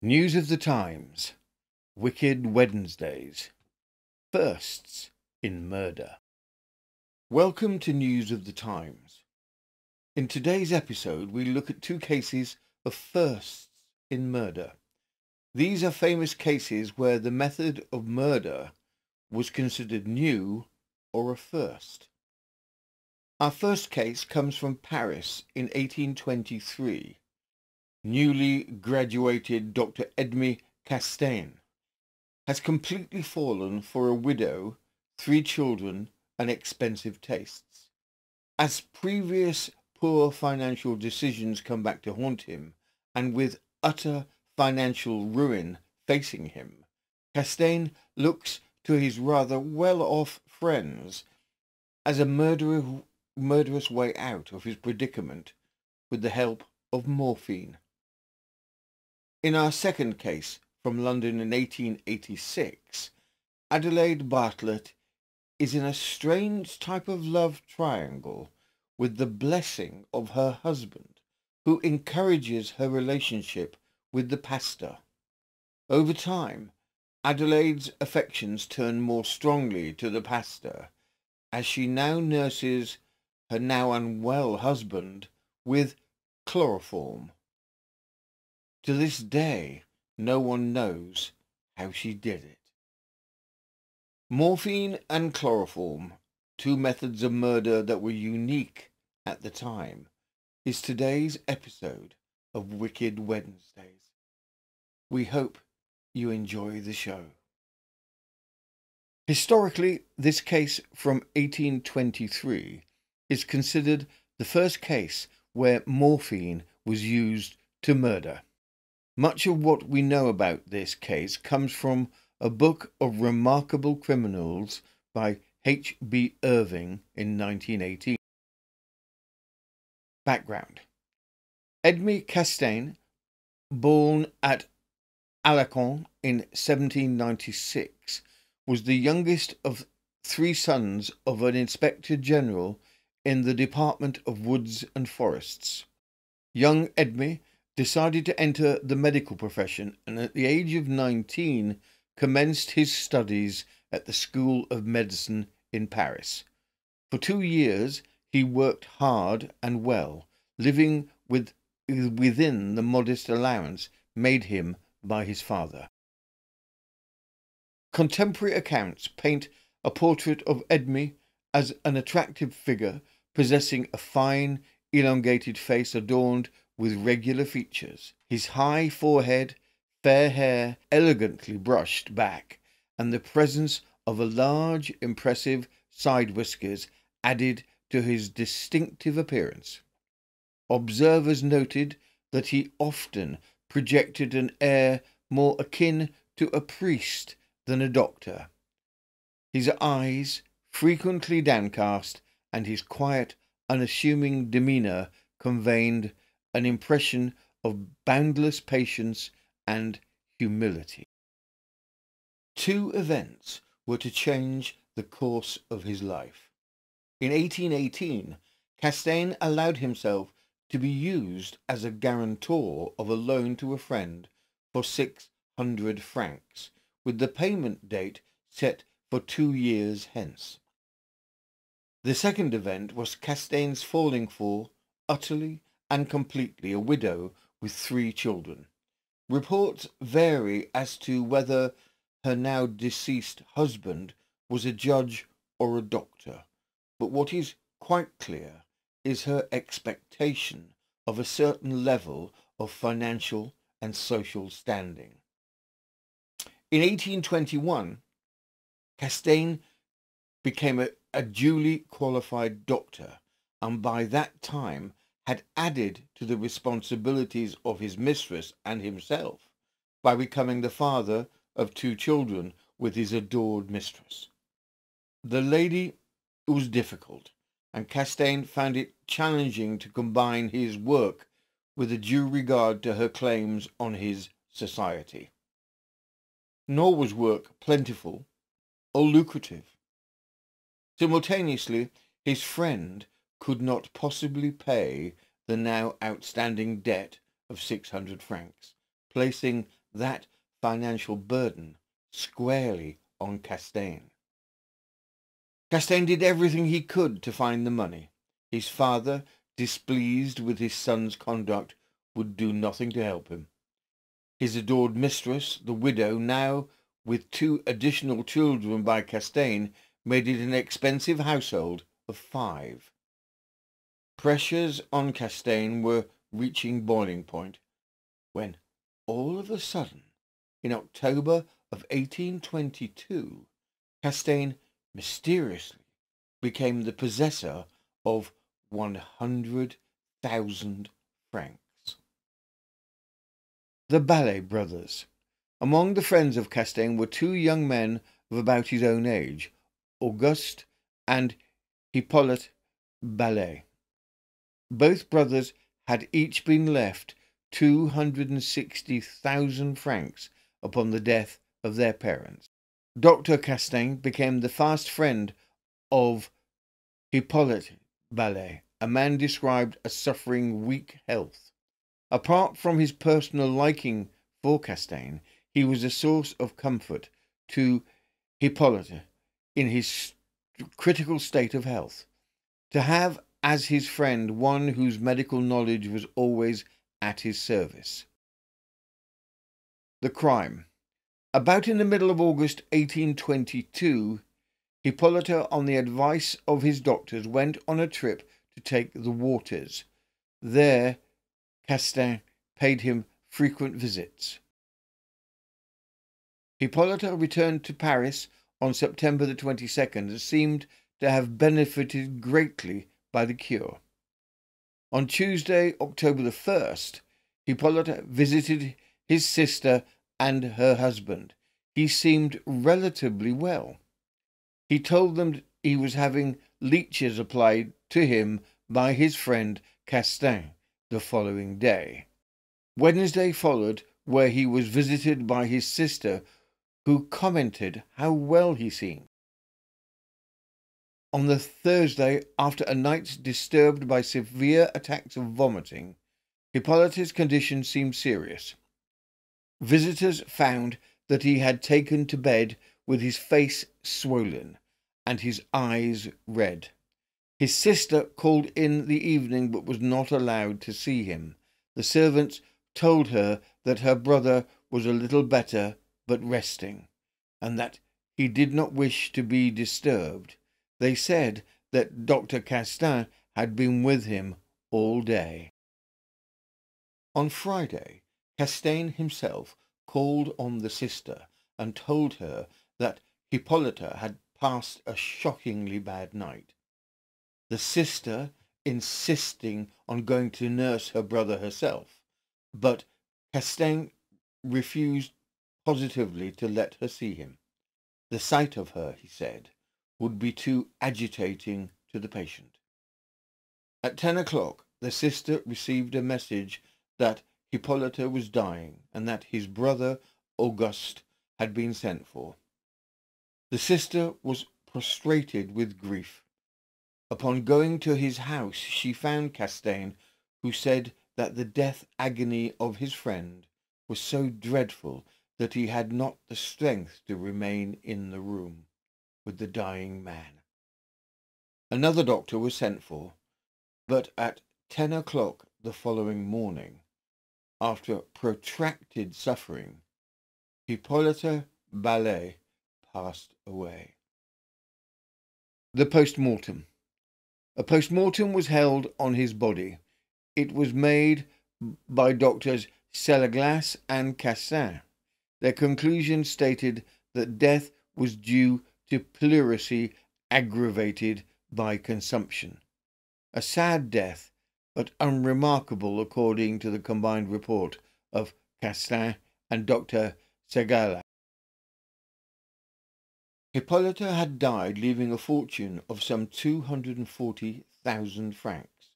News of the Times, Wicked Wednesdays, Firsts in Murder. Welcome to News of the Times. In today's episode we look at two cases of firsts in murder. These are famous cases where the method of murder was considered new or a first. Our first case comes from Paris in 1823. Newly graduated Dr. Edme Castaing has completely fallen for a widow, 3 children, and expensive tastes. As previous poor financial decisions come back to haunt him, and with utter financial ruin facing him, Castaing looks to his rather well-off friends as a murderous way out of his predicament with the help of morphine. In our second case, from London in 1886, Adelaide Bartlett is in a strange type of love triangle with the blessing of her husband, who encourages her relationship with the pastor. Over time, Adelaide's affections turn more strongly to the pastor, as she now nurses her now unwell husband with chloroform. To this day, no one knows how she did it. Morphine and chloroform, two methods of murder that were unique at the time, is today's episode of Wicked Wednesdays. We hope you enjoy the show. Historically, this case from 1823 is considered the first case where morphine was used to murder. Much of what we know about this case comes from a book of remarkable criminals by H. B. Irving in 1918. Background. Edme Castaing, born at Alençon in 1796, was the youngest of 3 sons of an inspector general in the Department of Woods and Forests. Young Edme decided to enter the medical profession, and at the age of 19 commenced his studies at the School of Medicine in Paris. For 2 years he worked hard and well, living within the modest allowance made him by his father. Contemporary accounts paint a portrait of Edme as an attractive figure, possessing a fine, elongated face adorned with regular features, his high forehead, fair hair elegantly brushed back, and the presence of a large, impressive side whiskers added to his distinctive appearance. Observers noted that he often projected an air more akin to a priest than a doctor. His eyes, frequently downcast, and his quiet, unassuming demeanour conveyed an impression of boundless patience and humility. 2 events were to change the course of his life. In 1818, Castaing allowed himself to be used as a guarantor of a loan to a friend for 600 francs, with the payment date set for 2 years hence. The second event was Castaing's falling for, utterly and completely, a widow with 3 children. Reports vary as to whether her now deceased husband was a judge or a doctor, but what is quite clear is her expectation of a certain level of financial and social standing. In 1821, Castaing became a duly qualified doctor, and by that time had added to the responsibilities of his mistress and himself by becoming the father of 2 children with his adored mistress. The lady was difficult, and Castaing found it challenging to combine his work with a due regard to her claims on his society. Nor was work plentiful or lucrative. Simultaneously, his friend could not possibly pay the now outstanding debt of 600 francs, placing that financial burden squarely on Castaing. Castaing did everything he could to find the money. His father, displeased with his son's conduct, would do nothing to help him. His adored mistress, the widow, now with two additional children by Castaing, made it an expensive household of five. Pressures on Castaing were reaching boiling point, when, all of a sudden, in October of 1822, Castaing mysteriously became the possessor of 100,000 francs. The Ballet Brothers. Among the friends of Castaing were two young men of about his own age, Auguste and Hippolyte Ballet. Both brothers had each been left 260,000 francs upon the death of their parents. Dr. Castaing became the fast friend of Hippolyte Ballet, a man described as suffering weak health. Apart from his personal liking for Castaing, he was a source of comfort to Hippolyte in his critical state of health. To have as his friend one whose medical knowledge was always at his service. The crime. About in the middle of August 1822, Hippolyte, on the advice of his doctors, went on a trip to take the waters. There, Castaing paid him frequent visits. Hippolyte returned to Paris on September the 22nd and seemed to have benefited greatly by the cure. On Tuesday, October the 1st, Hippolyte visited his sister and her husband. He seemed relatively well. He told them he was having leeches applied to him by his friend Castaing the following day. Wednesday followed, where he was visited by his sister, who commented how well he seemed. On the Thursday, after a night disturbed by severe attacks of vomiting, Hippolyte's condition seemed serious. Visitors found that he had taken to bed with his face swollen and his eyes red. His sister called in the evening but was not allowed to see him. The servants told her that her brother was a little better but resting, and that he did not wish to be disturbed. They said that Dr. Castaing had been with him all day. On Friday, Castaing himself called on the sister and told her that Hippolyte had passed a shockingly bad night. The sister insisting on going to nurse her brother herself, but Castaing refused positively to let her see him. The sight of her, he said, would be too agitating to the patient. At 10 o'clock, the sister received a message that Hippolyte was dying and that his brother, Auguste, had been sent for. The sister was prostrated with grief. Upon going to his house, she found Castaing, who said that the death agony of his friend was so dreadful that he had not the strength to remain in the room with the dying man. Another doctor was sent for, but at 10 o'clock the following morning, after protracted suffering, Hippolyte Ballet passed away. The post-mortem. A post-mortem was held on his body. It was made by Doctors Celleglas and Cassin. Their conclusion stated that death was due to pleurisy aggravated by consumption. A sad death, but unremarkable according to the combined report of Castaing and Dr. Ségalas. Hippolyte had died leaving a fortune of some 240,000 francs.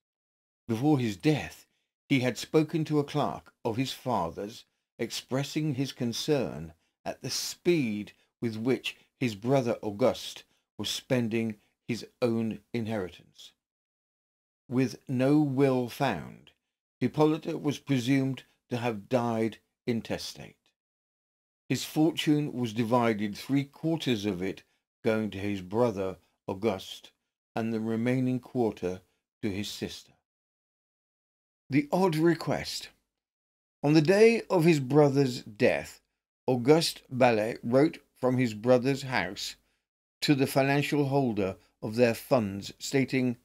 Before his death, he had spoken to a clerk of his father's, expressing his concern at the speed with which his brother Auguste was spending his own inheritance. With no will found, Hippolyte was presumed to have died intestate. His fortune was divided, 3/4 of it going to his brother Auguste, and the remaining 1/4 to his sister. The odd request. On the day of his brother's death, Auguste Ballet wrote from his brother's house to the financial holder of their funds, stating,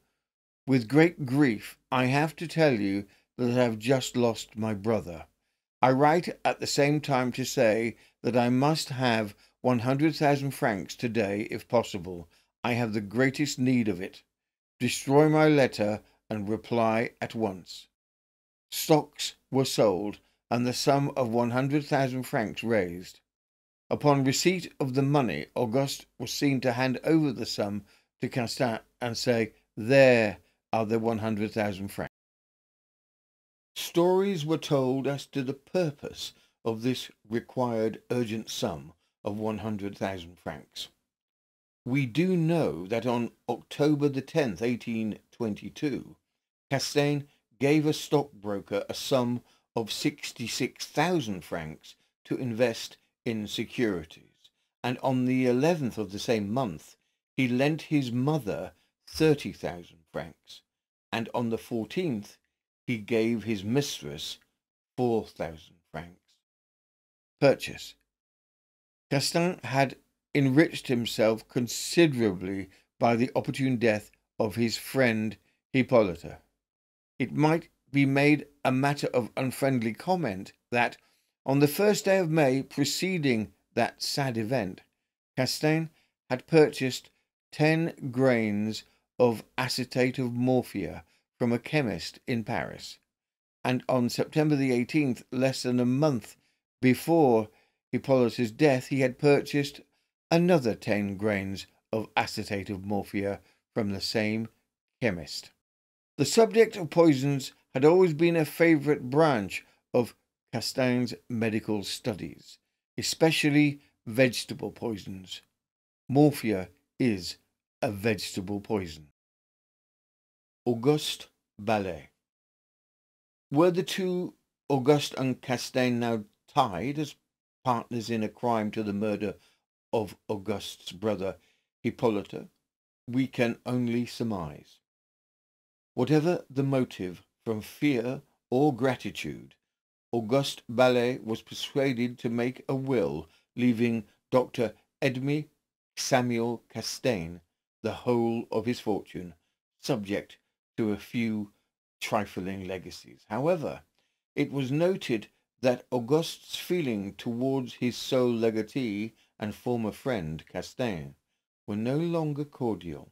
"With great grief, I have to tell you that I have just lost my brother. I write at the same time to say that I must have 100,000 francs today, if possible. I have the greatest need of it. Destroy my letter and reply at once." Stocks were sold, and the sum of 100,000 francs raised. Upon receipt of the money, Auguste was seen to hand over the sum to Cassin and say, "There are the 100,000 francs." Stories were told as to the purpose of this required urgent sum of 100,000 francs. We do know that on October the 10th, 1822, Castaing gave a stockbroker a sum of 66,000 francs to invest in securities, and on the 11th of the same month, he lent his mother 30,000 francs, and on the 14th, he gave his mistress 4,000 francs. Purchase. Castaing had enriched himself considerably by the opportune death of his friend Hippolyte. It might be made a matter of unfriendly comment that, on the first day of May preceding that sad event, Castaing had purchased 10 grains of acetate of morphia from a chemist in Paris, and on September the 18th, less than a month before Hippolyte's death, he had purchased another 10 grains of acetate of morphia from the same chemist. The subject of poisons had always been a favourite branch of Castaing's medical studies, especially vegetable poisons. Morphia is a vegetable poison. Auguste Ballet. Were the two, Auguste and Castaing, now tied as partners in a crime to the murder of Auguste's brother Hippolyte? We can only surmise. Whatever the motive, from fear or gratitude, Auguste Ballet was persuaded to make a will, leaving Dr. Edme Samuel Castaing the whole of his fortune, subject to a few trifling legacies. However, it was noted that Auguste's feeling towards his sole legatee and former friend, Castaing, were no longer cordial.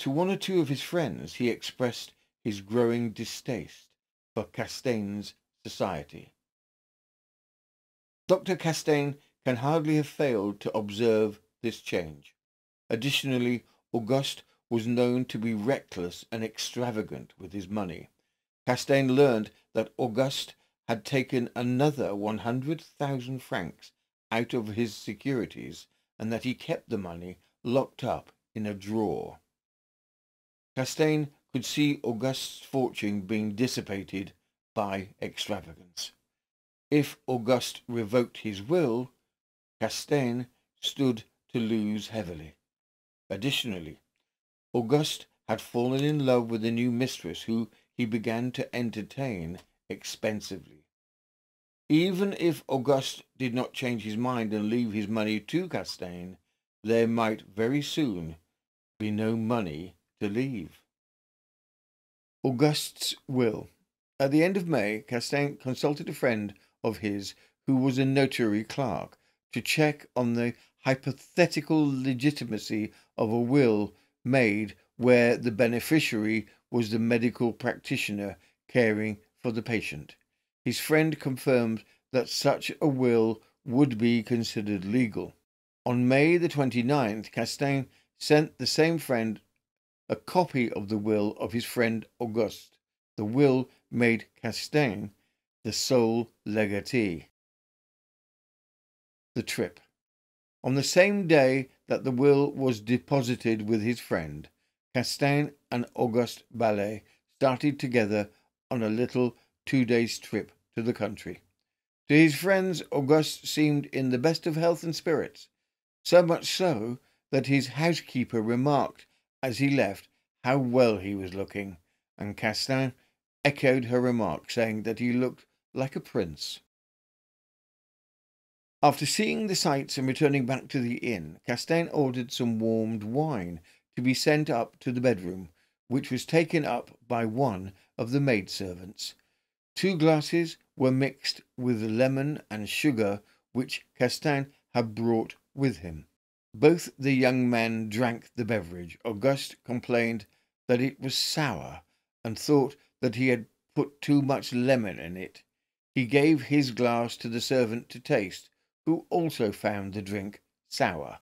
To one or two of his friends he expressed his growing distaste for Castaing's society. Dr. Castaing can hardly have failed to observe this change. Additionally, Auguste was known to be reckless and extravagant with his money. Castaing learned that Auguste had taken another 100,000 francs out of his securities, and that he kept the money locked up in a drawer. Castaing could see Auguste's fortune being dissipated by extravagance. If Auguste revoked his will, Castaing stood to lose heavily. Additionally, Auguste had fallen in love with a new mistress who he began to entertain expensively. Even if Auguste did not change his mind and leave his money to Castaing, there might very soon be no money to leave. Auguste's will. At the end of May, Castaing consulted a friend of his who was a notary clerk to check on the hypothetical legitimacy of a will made where the beneficiary was the medical practitioner caring for the patient. His friend confirmed that such a will would be considered legal. On May the 29th, Castaing sent the same friend a copy of the will of his friend Auguste. The will made Castaing the sole legatee. The trip. On the same day that the will was deposited with his friend, Castaing and Auguste Ballet started together on a little 2 days' trip to the country. To his friends, Auguste seemed in the best of health and spirits, so much so that his housekeeper remarked as he left how well he was looking, and Castaing echoed her remark, saying that he looked like a prince. After seeing the sights and returning back to the inn, Castaing ordered some warmed wine to be sent up to the bedroom, which was taken up by one of the maidservants. 2 glasses were mixed with lemon and sugar, which Castaing had brought with him. Both the young men drank the beverage. Auguste complained that it was sour, and thought that he had put too much lemon in it. He gave his glass to the servant to taste, who also found the drink sour.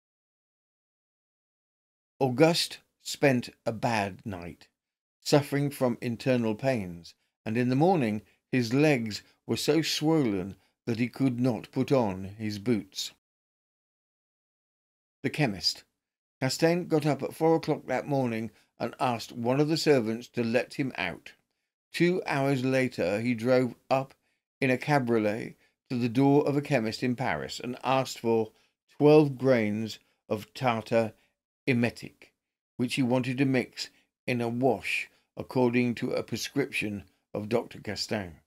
Auguste spent a bad night, suffering from internal pains, and in the morning his legs were so swollen that he could not put on his boots. The chemist. Castaing got up at 4 o'clock that morning and asked one of the servants to let him out. 2 hours later he drove up in a cabriolet to the door of a chemist in Paris and asked for 12 grains of tartar emetic, which he wanted to mix in a wash according to a prescription of Dr. Castaing.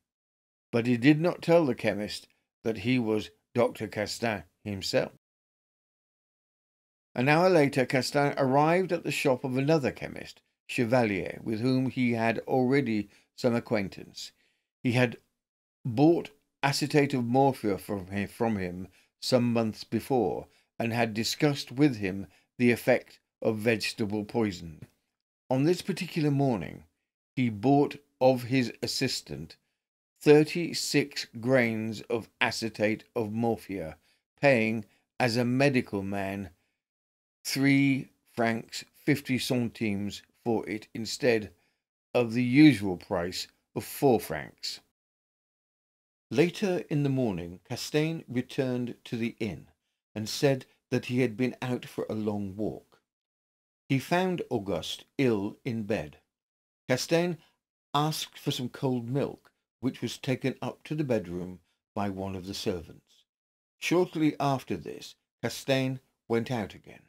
But he did not tell the chemist that he was Dr. Castaing himself. An hour later Castaing arrived at the shop of another chemist, Chevalier, with whom he had already some acquaintance. He had bought acetate of morphia from him some months before, and had discussed with him the effect of vegetable poison. On this particular morning he bought of his assistant 36 grains of acetate of morphia, paying, as a medical man, 3 francs 50 centimes for it instead of the usual price of 4 francs. Later in the morning Castaing returned to the inn and said that he had been out for a long walk. He found Auguste ill in bed. Castaing asked for some cold milk, which was taken up to the bedroom by one of the servants. Shortly after this Castaing went out again.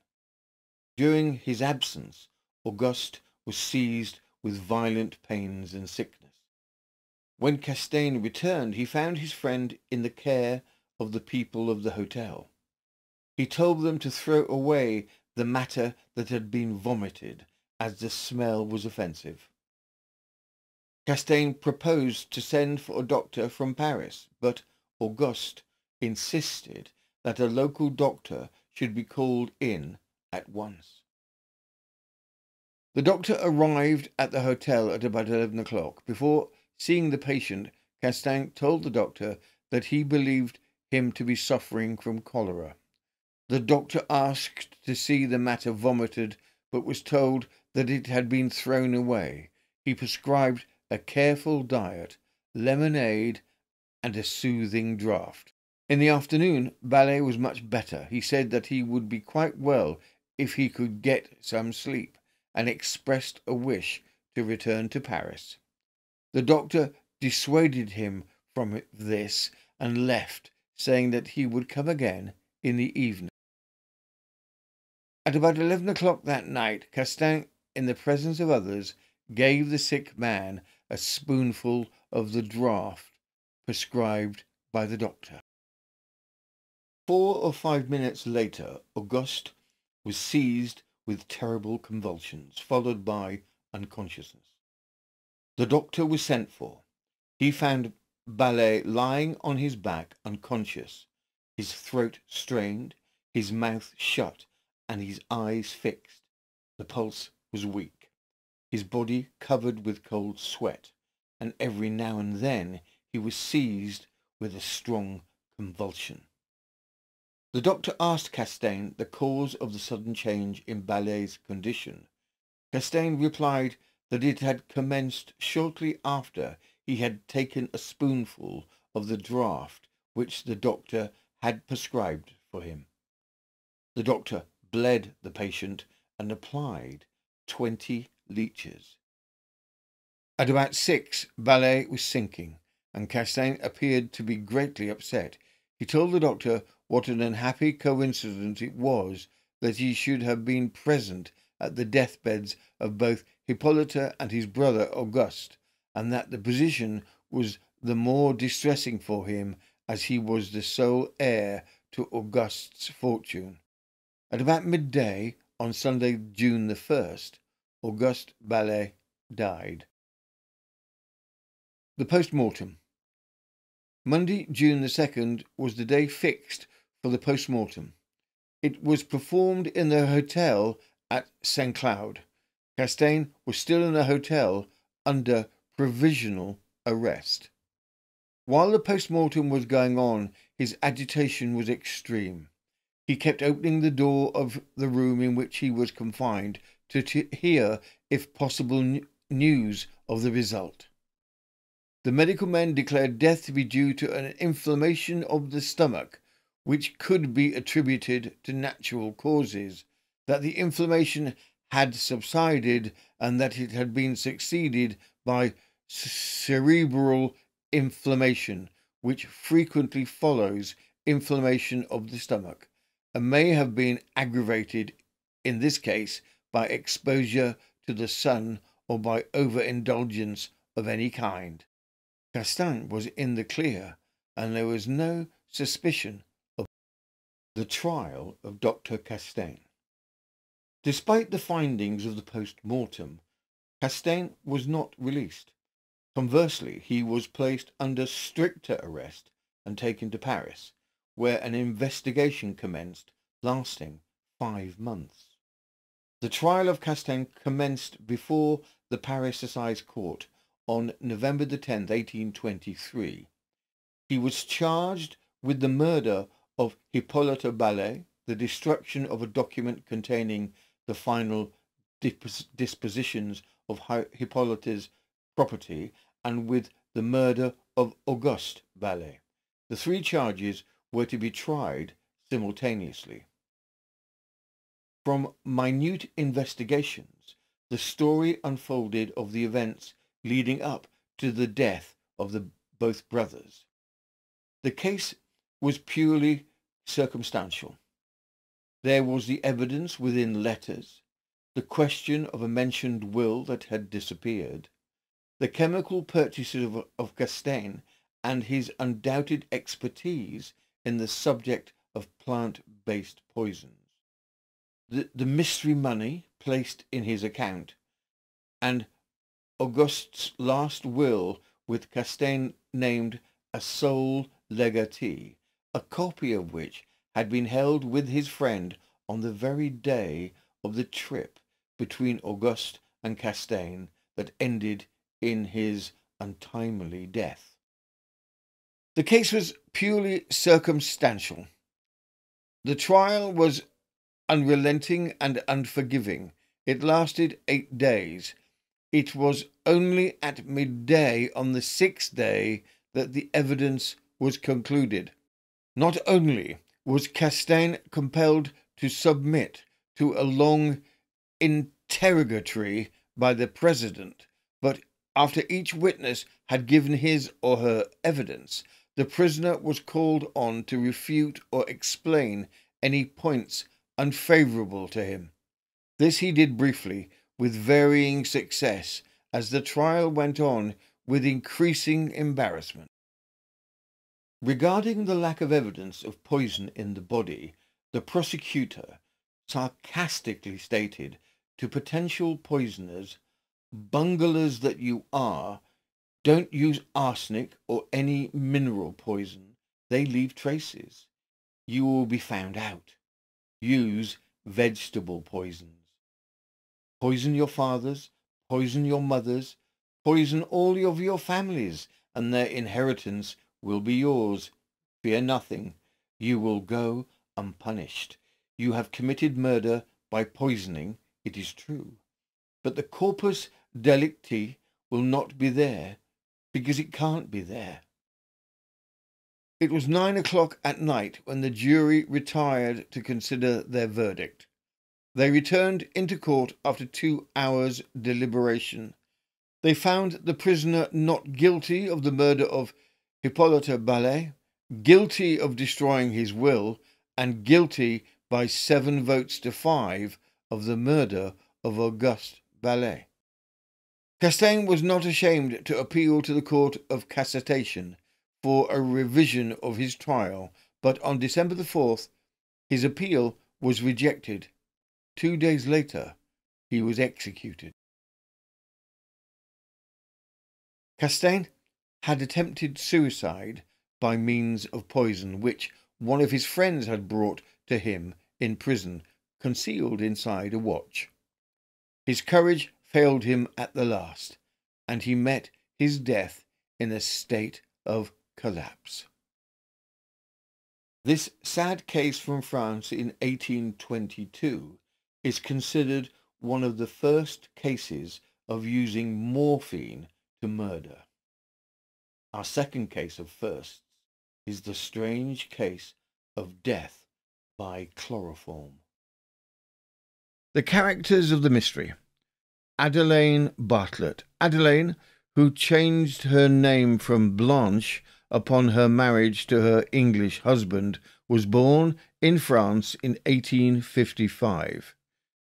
During his absence Auguste was seized with violent pains and sickness. When Castaing returned, he found his friend in the care of the people of the hotel. He told them to throw away the matter that had been vomited, as the smell was offensive. Castaing proposed to send for a doctor from Paris, but Auguste insisted that a local doctor should be called in at once. The doctor arrived at the hotel at about 11 o'clock. Before seeing the patient, Castaing told the doctor that he believed him to be suffering from cholera. The doctor asked to see the matter vomited, but was told that it had been thrown away. He prescribed a careful diet, lemonade, and a soothing draught. In the afternoon, Ballet was much better. He said that he would be quite well if he could get some sleep, and expressed a wish to return to Paris. The doctor dissuaded him from this and left, saying that he would come again in the evening. At about 11 o'clock that night, Castaing, in the presence of others, gave the sick man a spoonful of the draught prescribed by the doctor. 4 or 5 minutes later, Auguste was seized with terrible convulsions, followed by unconsciousness. The doctor was sent for. He found Ballet lying on his back, unconscious, his throat strained, his mouth shut, and his eyes fixed. The pulse was weak, his body covered with cold sweat, and every now and then he was seized with a strong convulsion. The doctor asked Castaing the cause of the sudden change in Ballet's condition. Castaing replied that it had commenced shortly after he had taken a spoonful of the draught which the doctor had prescribed for him. The doctor bled the patient and applied 20 leeches. At about 6, Ballet was sinking, and Castaing appeared to be greatly upset. He told the doctor what an unhappy coincidence it was that he should have been present at the deathbeds of both Hippolyte and his brother Auguste, and that the position was the more distressing for him as he was the sole heir to Auguste's fortune. At about midday on Sunday, June the 1st, Auguste Ballet died. The post-mortem. Monday, June the 2nd, was the day fixed for the post-mortem. It was performed in the hotel at Saint Cloud. Castaing was still in the hotel under provisional arrest. While the post-mortem was going on, his agitation was extreme. He kept opening the door of the room in which he was confined to hear, if possible, news of the result. The medical men declared death to be due to an inflammation of the stomach, which could be attributed to natural causes, that the inflammation had subsided, and that it had been succeeded by cerebral inflammation, which frequently follows inflammation of the stomach, and may have been aggravated, in this case, by exposure to the sun or by overindulgence of any kind. Castaing was in the clear, and there was no suspicion of the trial of Dr. Castaing. Despite the findings of the post-mortem, Castaing was not released. Conversely, he was placed under stricter arrest and taken to Paris, where an investigation commenced, lasting 5 months. The trial of Castaing commenced before the Paris Assize Court on November the 10th, 1823. He was charged with the murder of Hippolyte Ballet, the destruction of a document containing the final dispositions of Hippolyte's property, and with the murder of Auguste Ballet. The three charges were to be tried simultaneously. From minute investigations, the story unfolded of the events leading up to the death of both brothers. The case was purely circumstantial. There was the evidence within letters, the question of a mentioned will that had disappeared, the chemical purchases of Castaing, and his undoubted expertise in the subject of plant-based poisons, the mystery money placed in his account, and Auguste's last will with Castaing named a sole legatee, a copy of which had been held with his friend on the very day of the trip between Auguste and Castaing that ended in his untimely death. The case was purely circumstantial. The trial was unrelenting and unforgiving. It lasted 8 days. It was only at midday on the 6th day that the evidence was concluded. Not only was Castaing compelled to submit to a long interrogatory by the president, but after each witness had given his or her evidence, the prisoner was called on to refute or explain any points unfavourable to him. This he did briefly, with varying success, as the trial went on with increasing embarrassment. Regarding the lack of evidence of poison in the body, the prosecutor sarcastically stated to potential poisoners, "Bunglers that you are, don't use arsenic or any mineral poison. They leave traces. You will be found out. Use vegetable poisons. Poison your fathers, poison your mothers, poison all of your families, and their inheritance will be yours. Fear nothing. You will go unpunished. You have committed murder by poisoning, it is true. But the corpus delicti will not be there, because it can't be there." It was 9 o'clock at night when the jury retired to consider their verdict. They returned into court after 2 hours' deliberation. They found the prisoner not guilty of the murder of Hippolyte Ballet, guilty of destroying his will and guilty by 7 votes to 5 of the murder of Auguste Ballet. Castaing was not ashamed to appeal to the Court of Cassation for a revision of his trial, but on December the 4th, his appeal was rejected. 2 days later, he was executed. Castaing had attempted suicide by means of poison, which one of his friends had brought to him in prison, concealed inside a watch. His courage failed him at the last, and he met his death in a state of collapse. This sad case from France in 1822 is considered one of the first cases of using morphine to murder. Our second case of firsts is the strange case of death by chloroform. The characters of the mystery. Adelaide Bartlett. Adelaide, who changed her name from Blanche upon her marriage to her English husband, was born in France in 1855.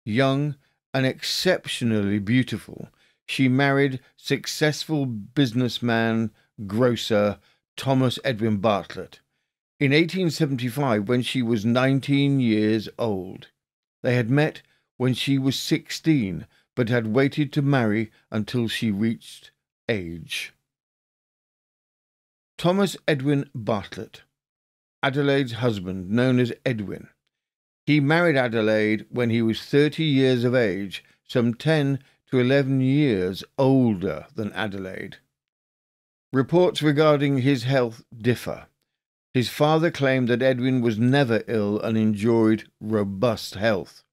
Young and exceptionally beautiful, she married successful businessman, grocer, Thomas Edwin Bartlett. In 1875, when she was 19 years old, they had met when she was 16, but had waited to marry until she reached age. Thomas Edwin Bartlett, Adelaide's husband, known as Edwin. He married Adelaide when he was 30 years of age, some 10 to 11 years older than Adelaide. Reports regarding his health differ. His father claimed that Edwin was never ill and enjoyed robust health.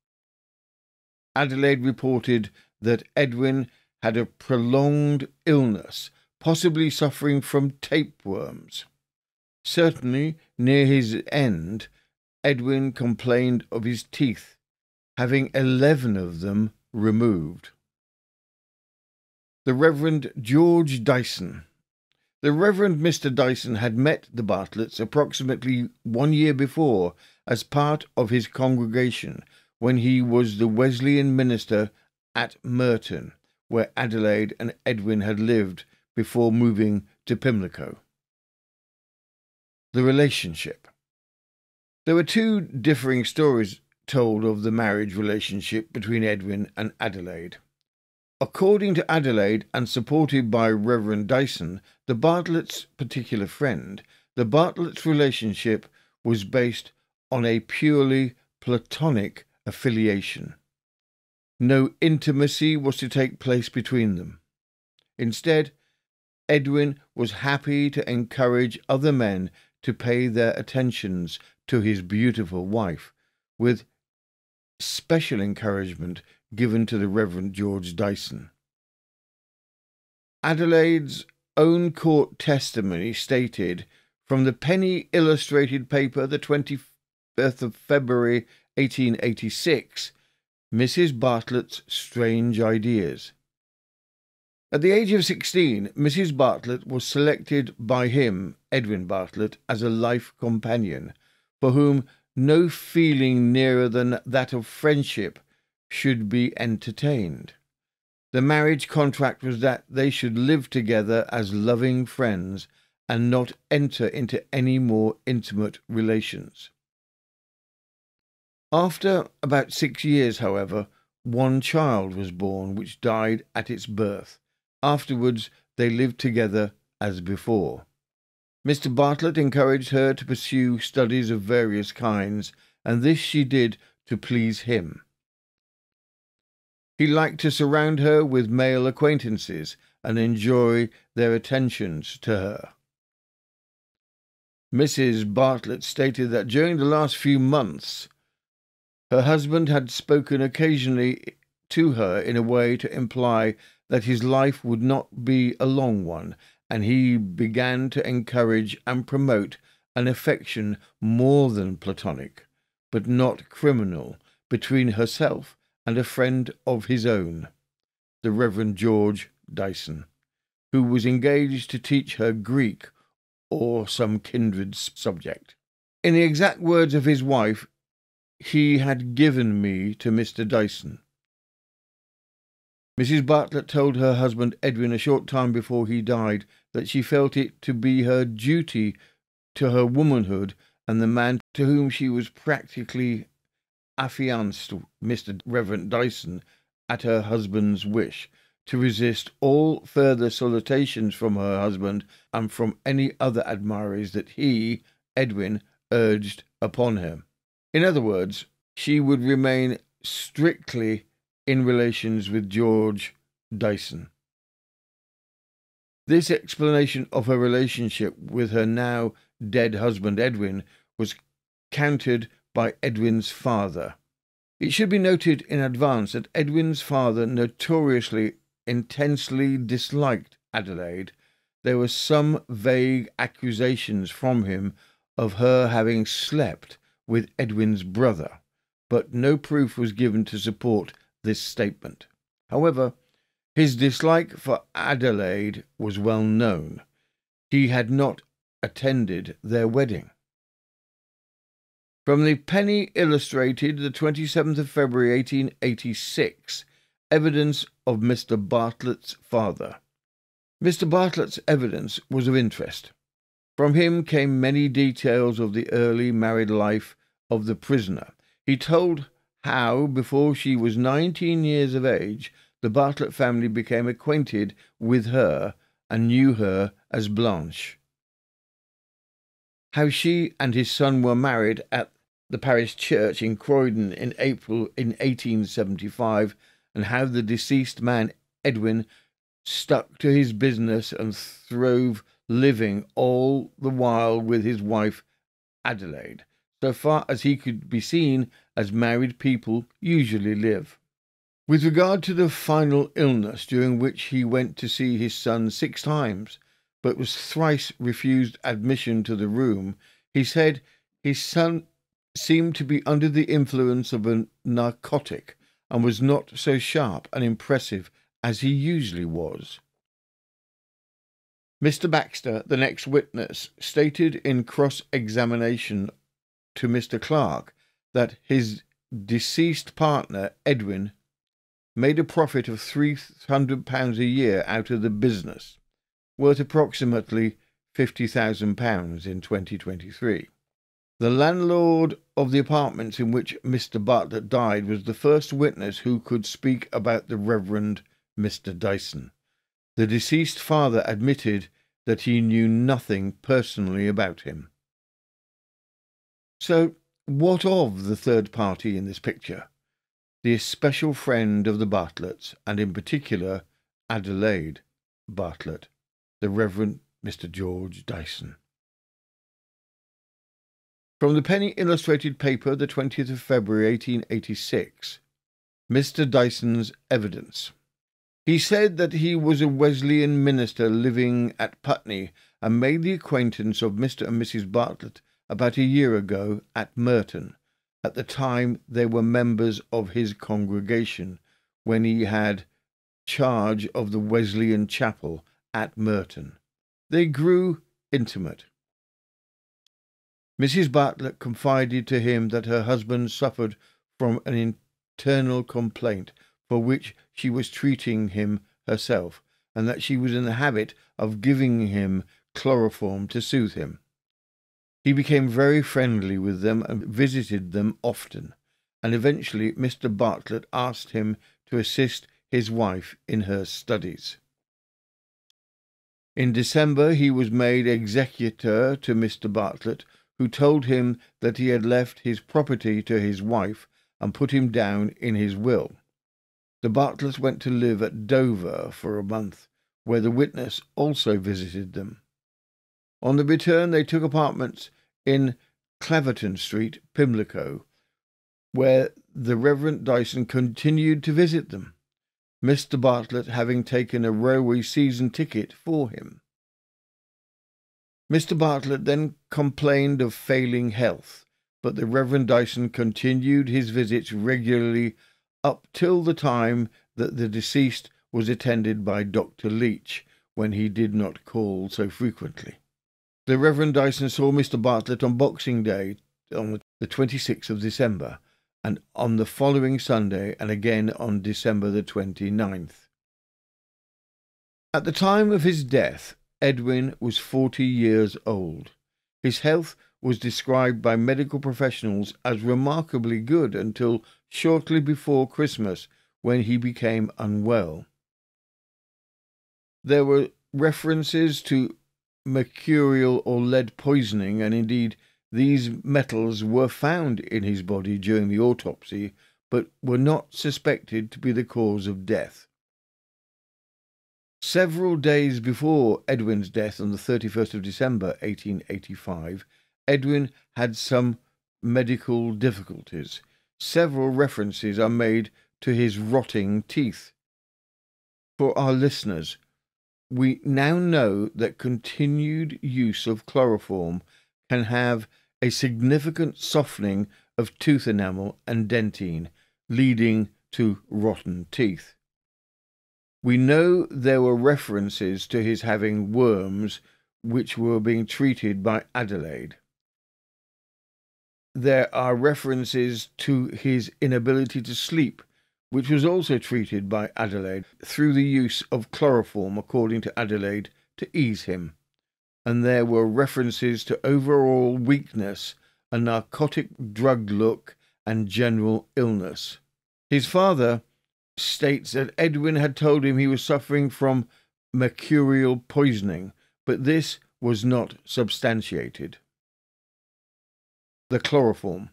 Adelaide reported that Edwin had a prolonged illness, possibly suffering from tapeworms. Certainly, near his end, Edwin complained of his teeth, having 11 of them removed. The Reverend George Dyson. The Reverend Mr. Dyson had met the Bartletts approximately 1 year before as part of his congregation, when he was the Wesleyan minister at Merton, where Adelaide and Edwin had lived before moving to Pimlico. The relationship. There were two differing stories told of the marriage relationship between Edwin and Adelaide. According to Adelaide, and supported by Reverend Dyson, the Bartlett's particular friend, the Bartlett's relationship was based on a purely platonic affiliation. No intimacy was to take place between them. Instead, Edwin was happy to encourage other men to pay their attentions to his beautiful wife, with special encouragement given to the Reverend George Dyson. Adelaide's own court testimony stated, from the Penny Illustrated Paper, the 25th of February, 1886, Mrs. Bartlett's strange ideas. At the age of 16, Mrs. Bartlett was selected by him, Edwin Bartlett, as a life companion, for whom no feeling nearer than that of friendship should be entertained. The marriage contract was that they should live together as loving friends and not enter into any more intimate relations. After about 6 years, however, one child was born, which died at its birth. Afterwards, they lived together as before. Mr. Bartlett encouraged her to pursue studies of various kinds, and this she did to please him. He liked to surround her with male acquaintances and enjoy their attentions to her. Mrs. Bartlett stated that during the last few months, her husband had spoken occasionally to her in a way to imply that his life would not be a long one, and he began to encourage and promote an affection more than platonic, but not criminal, between herself and a friend of his own, the Reverend George Dyson, who was engaged to teach her Greek or some kindred subject. In the exact words of his wife, "He had given me to Mr. Dyson." Mrs. Bartlett told her husband Edwin a short time before he died that she felt it to be her duty to her womanhood and the man to whom she was practically affianced, Mr. Reverend Dyson, at her husband's wish, to resist all further solicitations from her husband and from any other admirers that he, Edwin, urged upon her. In other words, she would remain strictly in relations with George Dyson. This explanation of her relationship with her now dead husband Edwin was countered by Edwin's father. It should be noted in advance that Edwin's father notoriously intensely disliked Adelaide. There were some vague accusations from him of her having slept with Edwin's brother, but no proof was given to support this statement. However, his dislike for Adelaide was well known. He had not attended their wedding. From the Penny Illustrated, the 27th of February 1886, evidence of Mr. Bartlett's father. Mr. Bartlett's evidence was of interest. From him came many details of the early married life of the prisoner. He told how, before she was 19 years of age, the Bartlett family became acquainted with her and knew her as Blanche. How she and his son were married at the parish church in Croydon in April in 1875, and how the deceased man Edwin stuck to his business and throve, living all the while with his wife Adelaide, so far as he could be seen as married people usually live. With regard to the final illness, during which he went to see his son 6 times, but was thrice refused admission to the room, he said his son seemed to be under the influence of a narcotic and was not so sharp and impressive as he usually was. Mr. Baxter, the next witness, stated in cross-examination to Mr. Clark that his deceased partner, Edwin, made a profit of £300 a year out of the business, worth approximately £50,000 in 2023. The landlord of the apartments in which Mr. Bartlett died was the first witness who could speak about the Reverend Mr. Dyson. The deceased father admitted that he knew nothing personally about him. So, what of the third party in this picture? The especial friend of the Bartletts, and in particular, Adelaide Bartlett, the Reverend Mr. George Dyson. From the Penny Illustrated paper, the 20th of February 1886, Mr. Dyson's evidence. He said that he was a Wesleyan minister living at Putney and made the acquaintance of Mr. and Mrs. Bartlett about a year ago at Merton. At the time, they were members of his congregation when he had charge of the Wesleyan chapel at Merton. They grew intimate. Mrs. Bartlett confided to him that her husband suffered from an internal complaint for which she was treating him herself, and that she was in the habit of giving him chloroform to soothe him. He became very friendly with them and visited them often, and eventually Mr. Bartlett asked him to assist his wife in her studies. In December he was made executor to Mr. Bartlett, who told him that he had left his property to his wife and put him down in his will. The Bartletts went to live at Dover for a month, where the witness also visited them. On the return they took apartments in Claverton Street, Pimlico, where the Reverend Dyson continued to visit them, Mr. Bartlett having taken a railway season ticket for him. Mr. Bartlett then complained of failing health, but the Reverend Dyson continued his visits regularly up till the time that the deceased was attended by Dr. Leach, when he did not call so frequently. The Reverend Dyson saw Mr. Bartlett on Boxing Day, on the 26th of December, and on the following Sunday, and again on December the 29th. At the time of his death, Edwin was 40 years old. His health was described by medical professionals as remarkably good until shortly before Christmas, when he became unwell. There were references to mercurial or lead poisoning, and indeed these metals were found in his body during the autopsy, but were not suspected to be the cause of death. Several days before Edwin's death, on the 31st of December 1885, Edwin had some medical difficulties. Several references are made to his rotting teeth. For our listeners, we now know that continued use of chloroform can have a significant softening of tooth enamel and dentine, leading to rotten teeth. We know there were references to his having worms, which were being treated by Adelaide. There are references to his inability to sleep, which was also treated by Adelaide through the use of chloroform, according to Adelaide, to ease him. And there were references to overall weakness, a narcotic drug look, and general illness. His father states that Edwin had told him he was suffering from mercurial poisoning, but this was not substantiated. The chloroform.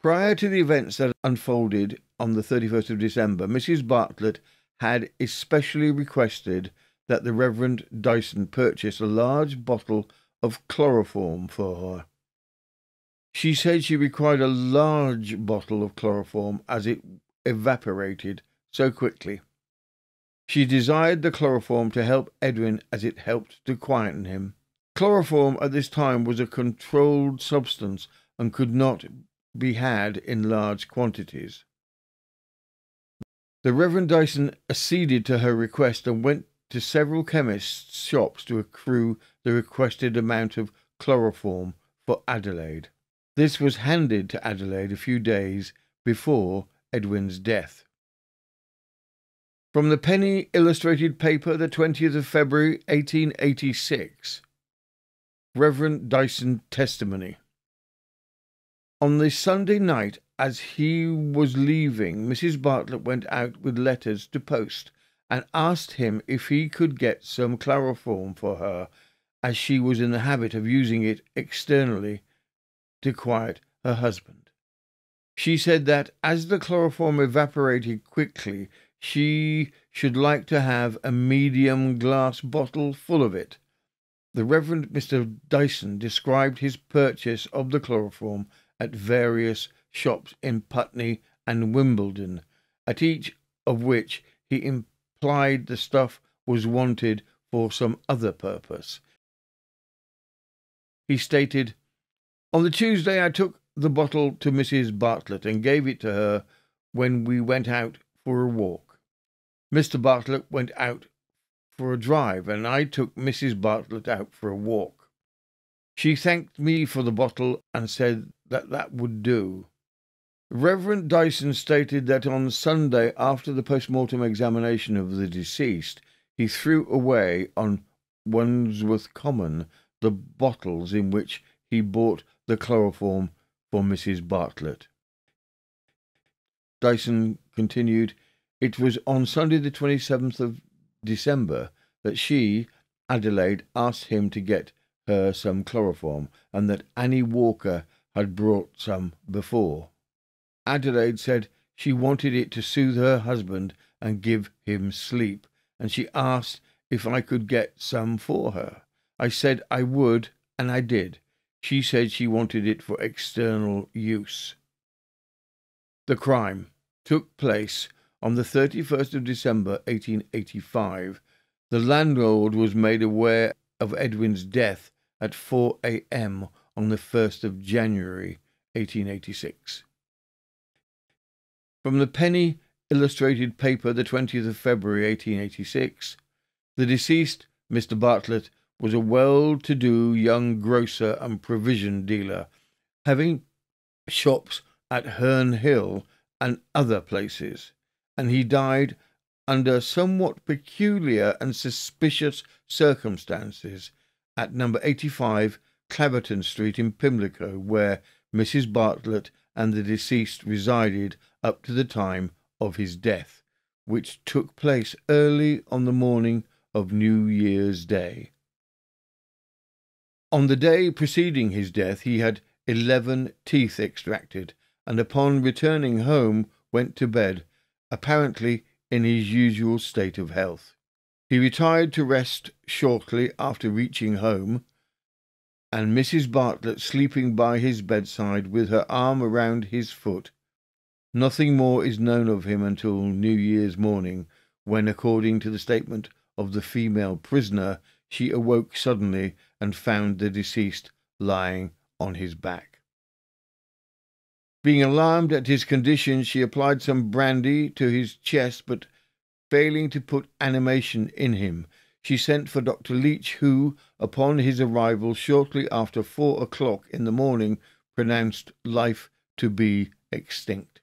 Prior to the events that unfolded on the 31st of December, Mrs. Bartlett had especially requested that the Reverend Dyson purchase a large bottle of chloroform for her. She said she required a large bottle of chloroform, as it evaporated so quickly. She desired the chloroform to help Edwin as it helped to quieten him. Chloroform at this time was a controlled substance and could not be had in large quantities. The Reverend Dyson acceded to her request and went to several chemists' shops to accrue the requested amount of chloroform for Adelaide. This was handed to Adelaide a few days before Edwin's death. From the Penny Illustrated Paper, the 20th of February 1886. Reverend Dyson testimony. On the Sunday night, as he was leaving, Mrs. Bartlett went out with letters to post, and asked him if he could get some chloroform for her, as she was in the habit of using it externally to quiet her husband. She said that, as the chloroform evaporated quickly, she should like to have a medium glass bottle full of it. The Reverend Mr. Dyson described his purchase of the chloroform at various shops in Putney and Wimbledon, at each of which he implied the stuff was wanted for some other purpose. He stated, "On the Tuesday I took the bottle to Mrs. Bartlett and gave it to her when we went out for a walk. Mr. Bartlett went out for a drive, and I took Mrs. Bartlett out for a walk. She thanked me for the bottle and said that would do." Reverend Dyson stated that on Sunday, after the post-mortem examination of the deceased, he threw away on Wandsworth Common the bottles in which he bought the chloroform for Mrs. Bartlett. Dyson continued, "It was on Sunday the 27th of December that she, Adelaide, asked him to get her some chloroform, and that Annie Walker had brought some before. Adelaide said she wanted it to soothe her husband and give him sleep, and she asked if I could get some for her. I said I would, and I did. She said she wanted it for external use." The crime took place on the 31st of December 1885. The landlord was made aware of Edwin's death at 4 a.m. on the 1st of January 1886. From the Penny Illustrated Paper, the 20th of February 1886, the deceased, Mr. Bartlett, was a well-to-do young grocer and provision dealer, having shops at Herne Hill and other places, and he died under somewhat peculiar and suspicious circumstances at number 85 Claverton Street in Pimlico, where Mrs. Bartlett and the deceased resided up to the time of his death, which took place early on the morning of New Year's Day. On the day preceding his death he had 11 teeth extracted, and upon returning home went to bed, apparently in his usual state of health. He retired to rest shortly after reaching home, and Mrs. Bartlett sleeping by his bedside with her arm around his foot. Nothing more is known of him until New Year's morning, when, according to the statement of the female prisoner, she awoke suddenly and found the deceased lying on his back. Being alarmed at his condition, she applied some brandy to his chest, but failing to put animation in him, she sent for Dr. Leach, who, upon his arrival shortly after 4 o'clock in the morning, pronounced life to be extinct.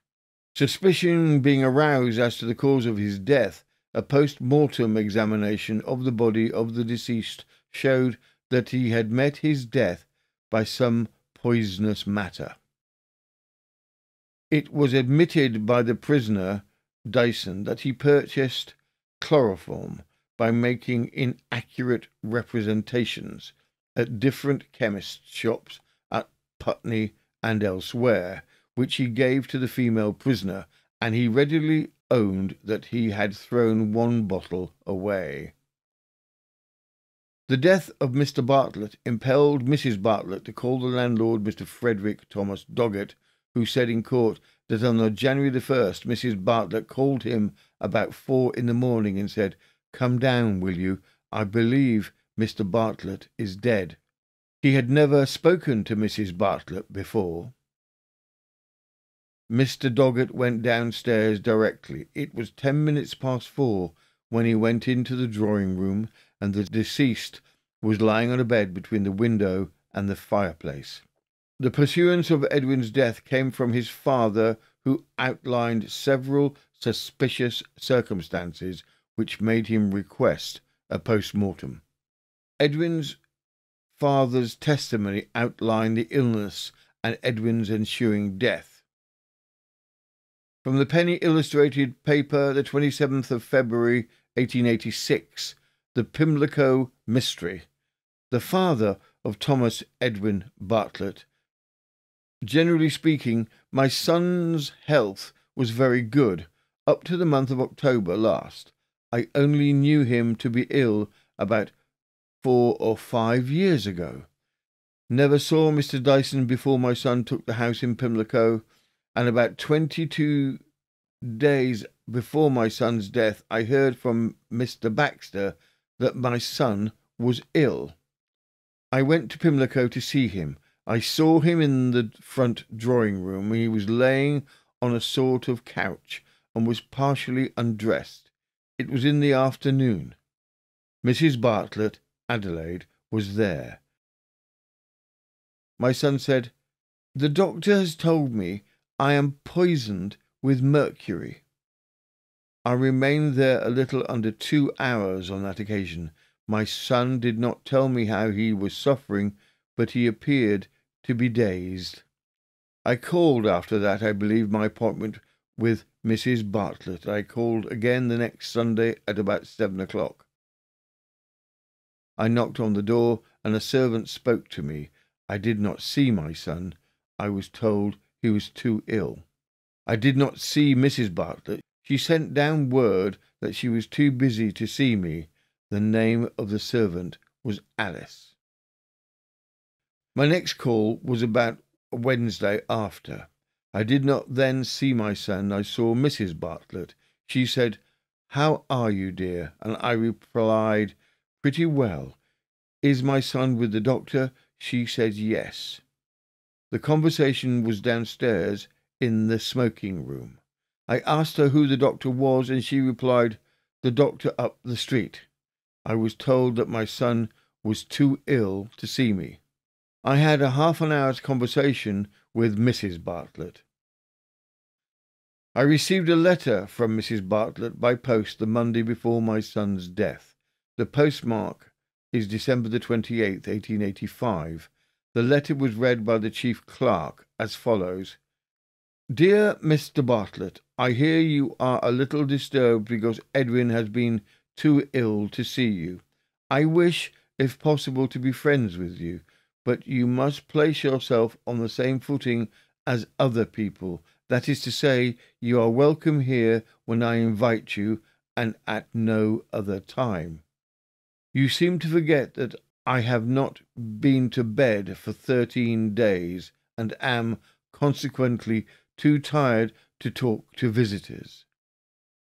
Suspicion being aroused as to the cause of his death, a post-mortem examination of the body of the deceased showed that he had met his death by some poisonous matter. It was admitted by the prisoner, Dyson, that he purchased chloroform by making inaccurate representations at different chemists' shops at Putney and elsewhere, which he gave to the female prisoner, and he readily owned that he had thrown one bottle away. The death of Mr. Bartlett impelled Mrs. Bartlett to call the landlord, Mr. Frederick Thomas Doggett, who said in court that on January the 1st Mrs. Bartlett called him about 4 in the morning and said, "Come down, will you? I believe Mr. Bartlett is dead." He had never spoken to Mrs. Bartlett before. Mr. Doggett went downstairs directly. It was 4:10 when he went into the drawing-room, and the deceased was lying on a bed between the window and the fireplace. The pursuance of Edwin's death came from his father, who outlined several suspicious circumstances which made him request a post-mortem. Edwin's father's testimony outlined the illness and Edwin's ensuing death. From the Penny Illustrated Paper, the 27th of February, 1886, The Pimlico Mystery. The father of Thomas Edwin Bartlett. "Generally speaking, my son's health was very good up to the month of October last. I only knew him to be ill about 4 or 5 years ago. Never saw Mr. Dyson before my son took the house in Pimlico, and about 22 days before my son's death I heard from Mr. Baxter that my son was ill. I went to Pimlico to see him. I saw him in the front drawing-room. He was laying on a sort of couch and was partially undressed. It was in the afternoon. Mrs. Bartlett, Adelaide, was there. My son said, 'The doctor has told me I am poisoned with mercury.' I remained there a little under 2 hours on that occasion. My son did not tell me how he was suffering, but he appeared to be dazed. I called after that, I believe, my appointment with Mrs. Bartlett. I called again the next Sunday at about 7 o'clock. I knocked on the door, and a servant spoke to me. I did not see my son. I was told he was too ill. I did not see Mrs. Bartlett. She sent down word that she was too busy to see me. The name of the servant was Alice. My next call was about Wednesday after. I did not then see my son. I saw Mrs. Bartlett. She said, 'How are you, dear?' And I replied, 'Pretty well. Is my son with the doctor?' She said, 'Yes.' The conversation was downstairs in the smoking room. I asked her who the doctor was, and she replied, 'The doctor up the street.' I was told that my son was too ill to see me. I had a half an hour's conversation with Mrs. Bartlett. I received a letter from Mrs. Bartlett by post the Monday before my son's death. The postmark is December the 28th, 1885. The letter was read by the chief clerk as follows. Dear Mr. Bartlett, I hear you are a little disturbed because Edwin has been too ill to see you. I wish, if possible, to be friends with you, but you must place yourself on the same footing as other people. That is to say, you are welcome here when I invite you, and at no other time. You seem to forget that I have not been to bed for 13 days, and am, consequently, too tired to talk to visitors.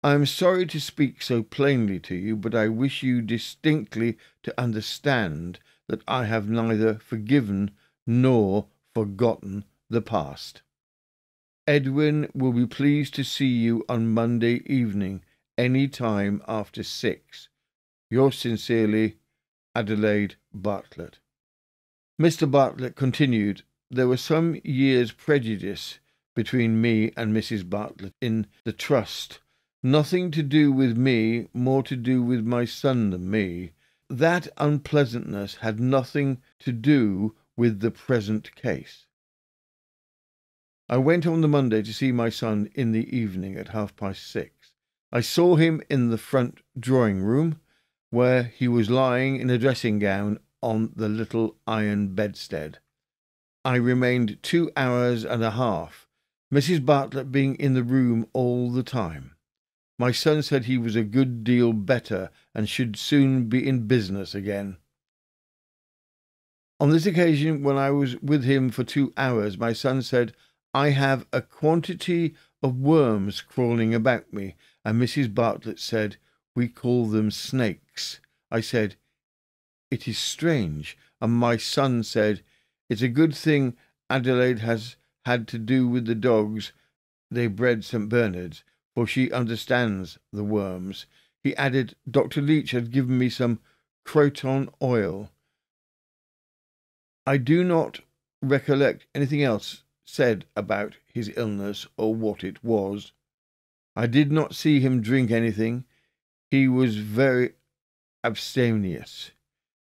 I am sorry to speak so plainly to you, but I wish you distinctly to understand that I have neither forgiven nor forgotten the past. Edwin will be pleased to see you on Monday evening, any time after 6. Yours sincerely, Adelaide Bartlett. Mr. Bartlett continued, there was some years' prejudice between me and Mrs. Bartlett in the trust. Nothing to do with me, more to do with my son than me. That unpleasantness had nothing to do with the present case. I went on the Monday to see my son in the evening at 6:30. I saw him in the front drawing-room, where he was lying in a dressing-gown on the little iron bedstead. I remained 2 hours and a half, Mrs. Bartlett being in the room all the time. My son said he was a good deal better and should soon be in business again. On this occasion, when I was with him for 2 hours, my son said, I have a quantity of worms crawling about me, and Mrs. Bartlett said, we call them snakes. I said, it is strange, and my son said, it's a good thing Adelaide has had to do with the dogs. They bred St. Bernards, for she understands the worms. He added, Dr. Leach had given me some croton oil. I do not recollect anything else said about his illness or what it was. I did not see him drink anything. He was very abstemious.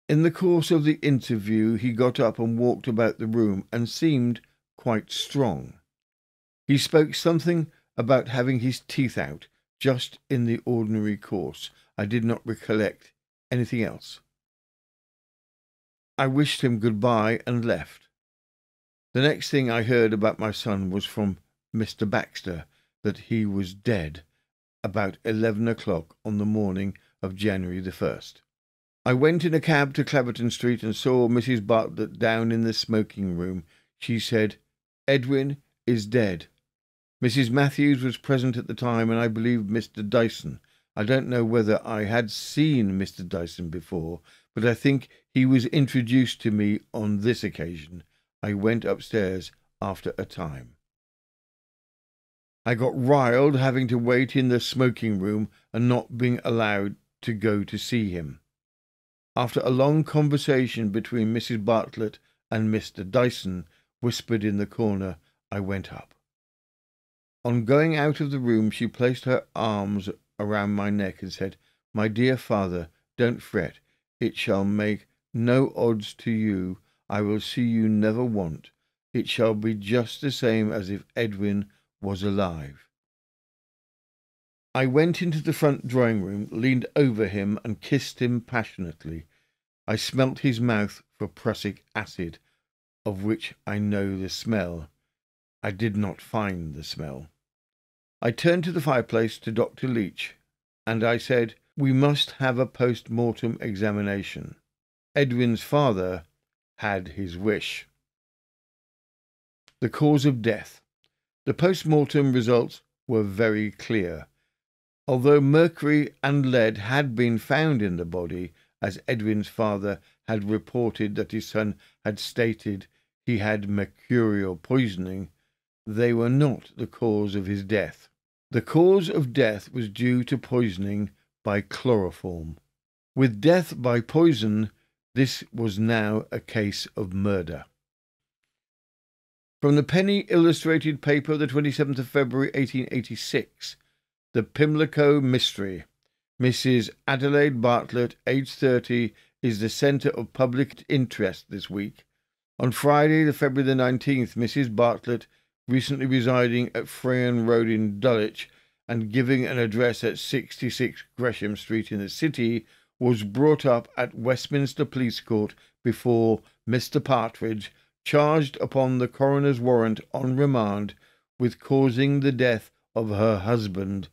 In the course of the interview he got up and walked about the room and seemed quite strong. He spoke something about having his teeth out, just in the ordinary course. I did not recollect anything else. I wished him good-bye and left. The next thing I heard about my son was from Mr. Baxter, that he was dead, about 11 o'clock on the morning of January the 1st. I went in a cab to Claverton Street and saw Mrs. Bartlett down in the smoking-room. She said, Edwin is dead. Mrs. Matthews was present at the time, and I believe Mr. Dyson. I don't know whether I had seen Mr. Dyson before, but I think he was introduced to me on this occasion. I went upstairs after a time. I got riled having to wait in the smoking-room and not being allowed to go to see him. After a long conversation between Mrs. Bartlett and Mr. Dyson, whispered in the corner, I went up. On going out of the room, she placed her arms around my neck and said, my dear father, don't fret. It shall make no odds to you. I will see you never want. It shall be just the same as if Edwin was alive. I went into the front drawing-room, leaned over him, and kissed him passionately. I smelt his mouth for prussic acid, of which I know the smell. I did not find the smell. I turned to the fireplace to Dr. Leach, and I said, we must have a post-mortem examination. Edwin's father had his wish. The cause of death. The post-mortem results were very clear. Although mercury and lead had been found in the body, as Edwin's father had reported that his son had stated he had mercurial poisoning, they were not the cause of his death. The cause of death was due to poisoning by chloroform. With death by poison, This was now a case of murder. From the Penny Illustrated Paper, the 27th of February, 1886, The Pimlico Mystery. Mrs. Adelaide Bartlett, aged 30, is the centre of public interest this week. On Friday, February the 19th, Mrs. Bartlett, recently residing at Frayan Road in Dulwich and giving an address at 66 Gresham Street in the City, was brought up at Westminster Police Court before Mr. Partridge, charged upon the coroner's warrant on remand with causing the death of her husband,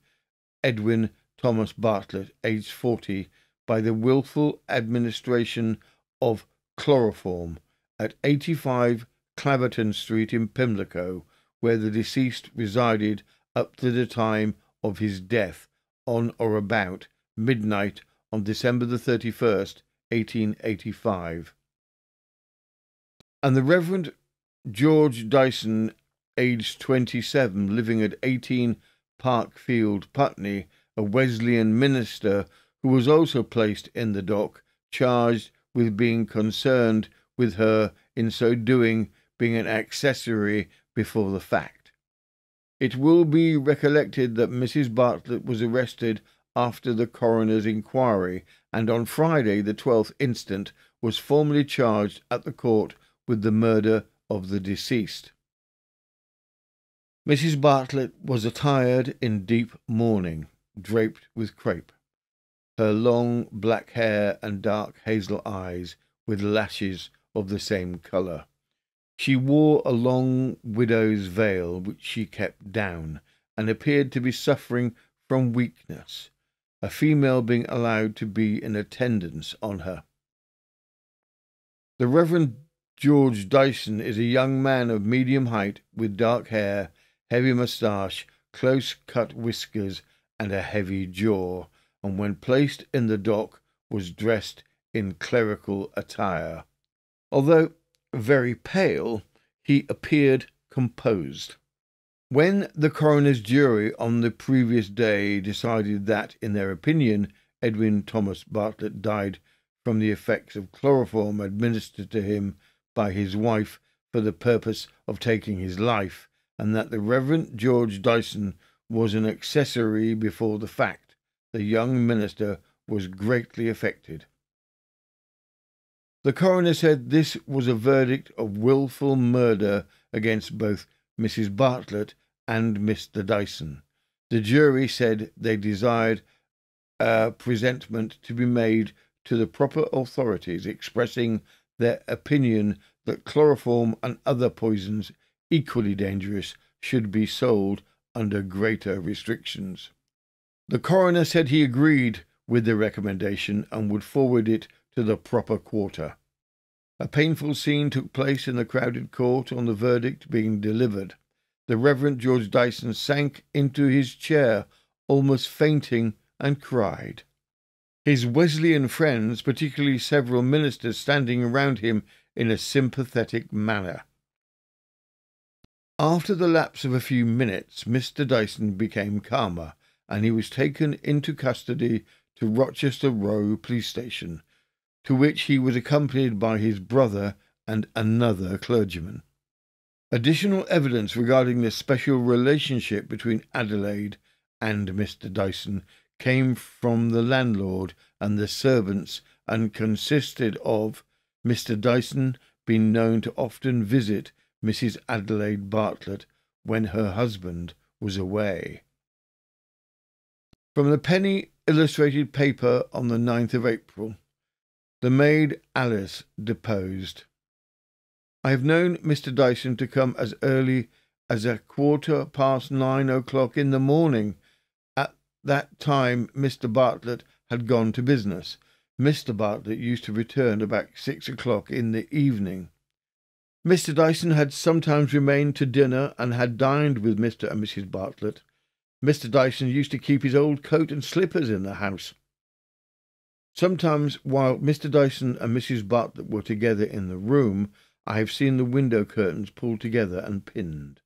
Edwin Thomas Bartlett, aged 40, by the wilful administration of chloroform at 85 Claverton Street in Pimlico, where the deceased resided up to the time of his death on or about midnight on December the 31st, 1885. And the Reverend George Dyson, aged 27, living at 18 Park Field, Putney, a Wesleyan minister who was also placed in the dock, charged with being concerned with her in so doing, being an accessory before the fact. It will be recollected that Mrs. Bartlett was arrested after the coroner's inquiry, and on Friday the 12th instant was formally charged at the court with the murder of the deceased. Mrs. Bartlett was attired in deep mourning, draped with crape, her long black hair and dark hazel eyes with lashes of the same colour. She wore a long widow's veil which she kept down, and appeared to be suffering from weakness, a female being allowed to be in attendance on her. The Reverend George Dyson is a young man of medium height, with dark hair, heavy moustache, close-cut whiskers, and a heavy jaw, and when placed in the dock was dressed in clerical attire. Although very pale, he appeared composed. When the coroner's jury on the previous day decided that, in their opinion, Edwin Thomas Bartlett died from the effects of chloroform administered to him by his wife for the purpose of taking his life, and that the Reverend George Dyson was an accessory before the fact, the young minister was greatly affected. The coroner said this was a verdict of wilful murder against both Mrs. Bartlett and Mr. Dyson. The jury said they desired a presentment to be made to the proper authorities, expressing their opinion that chloroform and other poisons equally dangerous should be sold under greater restrictions. The coroner said he agreed with the recommendation and would forward it to the proper quarter. A painful scene took place in the crowded court on the verdict being delivered. The Reverend George Dyson sank into his chair, almost fainting, and cried. His Wesleyan friends, particularly several ministers, standing around him in a sympathetic manner. After the lapse of a few minutes, Mr. Dyson became calmer, and he was taken into custody to Rochester Row Police Station, to which he was accompanied by his brother and another clergyman. Additional evidence regarding the special relationship between Adelaide and Mr. Dyson came from the landlord and the servants, and consisted of Mr. Dyson being known to often visit Mrs. Adelaide Bartlett when her husband was away. From the Penny Illustrated Paper on the 9th of April, the maid Alice deposed. I have known Mr. Dyson to come as early as a 9:15 in the morning. That time Mr. Bartlett had gone to business. Mr. Bartlett used to return about 6 o'clock in the evening. Mr. Dyson had sometimes remained to dinner and had dined with Mr. and Mrs. Bartlett. Mr. Dyson used to keep his old coat and slippers in the house. Sometimes, while Mr. Dyson and Mrs. Bartlett were together in the room, I have seen the window curtains pulled together and pinned.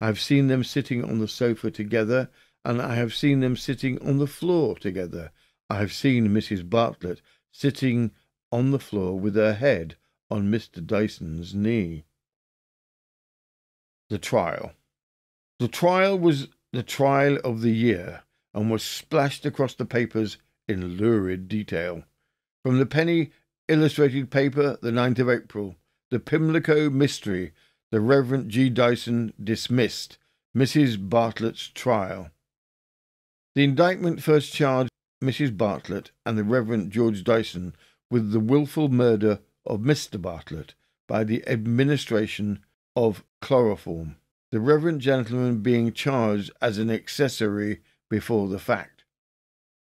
I have seen them sitting on the sofa together, and I have seen them sitting on the floor together. I have seen Mrs. Bartlett sitting on the floor with her head on Mr. Dyson's knee. The trial. The trial was the trial of the year, and was splashed across the papers in lurid detail. From the penny illustrated paper, the 9th of April, the Pimlico mystery, the Reverend G. Dyson dismissed, Mrs. Bartlett's trial. The indictment first charged Mrs. Bartlett and the Reverend George Dyson with the wilful murder of Mr. Bartlett by the administration of chloroform, the reverend gentleman being charged as an accessory before the fact.